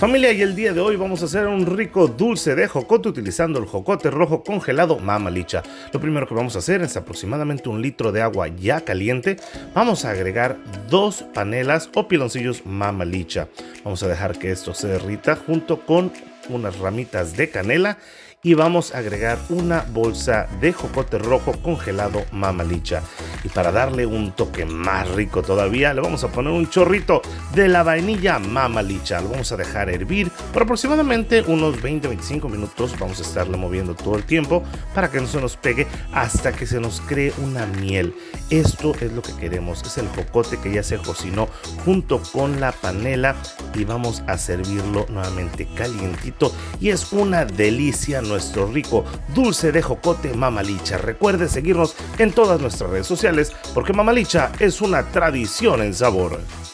Familia, y el día de hoy vamos a hacer un rico dulce de jocote utilizando el jocote rojo congelado Mama Lycha. Lo primero que vamos a hacer es aproximadamente 1 litro de agua ya caliente. Vamos a agregar 2 panelas o piloncillos Mama Lycha. Vamos a dejar que esto se derrita junto con unas ramitas de canela y vamos a agregar una bolsa de jocote rojo congelado Mama Lycha. Y para darle un toque más rico todavía, le vamos a poner un chorrito de la vainilla Mama Lycha. Lo vamos a dejar hervir por aproximadamente unos 20-25 minutos. Vamos a estarle moviendo todo el tiempo para que no se nos pegue hasta que se nos cree una miel. Esto es lo que queremos, es el jocote que ya se cocinó junto con la panela y vamos a servirlo nuevamente calientito y es una delicia. Nuestro rico dulce de jocote Mama Lycha. Recuerde seguirnos en todas nuestras redes sociales porque Mama Lycha es una tradición en sabor.